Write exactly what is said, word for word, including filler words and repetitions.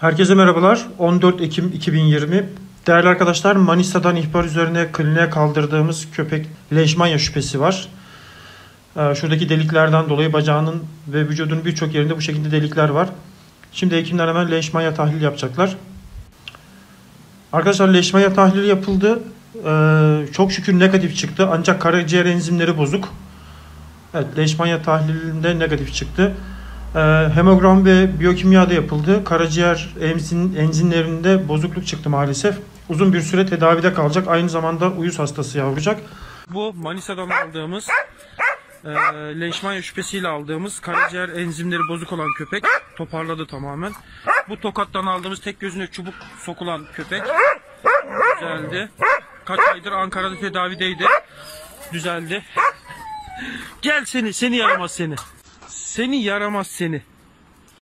Herkese merhabalar. on dört Ekim iki bin yirmi. Değerli arkadaşlar, Manisa'dan ihbar üzerine kliniğe kaldırdığımız köpek leşmanya şüphesi var. Şuradaki deliklerden dolayı bacağının ve vücudunun birçok yerinde bu şekilde delikler var. Şimdi hekimler hemen leşmanya tahlili yapacaklar. Arkadaşlar, leşmanya tahlili yapıldı. Çok şükür negatif çıktı. Ancak karaciğer enzimleri bozuk. Evet, leşmanya tahlilinde negatif çıktı. Hemogram ve biyokimya da yapıldı. Karaciğer enzim, enzimlerinde bozukluk çıktı maalesef. Uzun bir süre tedavide kalacak. Aynı zamanda uyuz hastası yavrucak. Bu Manisa'dan aldığımız e, leşmanya şüphesiyle aldığımız karaciğer enzimleri bozuk olan köpek toparladı tamamen. Bu Tokat'tan aldığımız tek gözüne çubuk sokulan köpek düzeldi. Kaç aydır Ankara'da tedavideydi. Düzeldi. Gel seni, seni yaramaz seni. Seni yaramaz seni.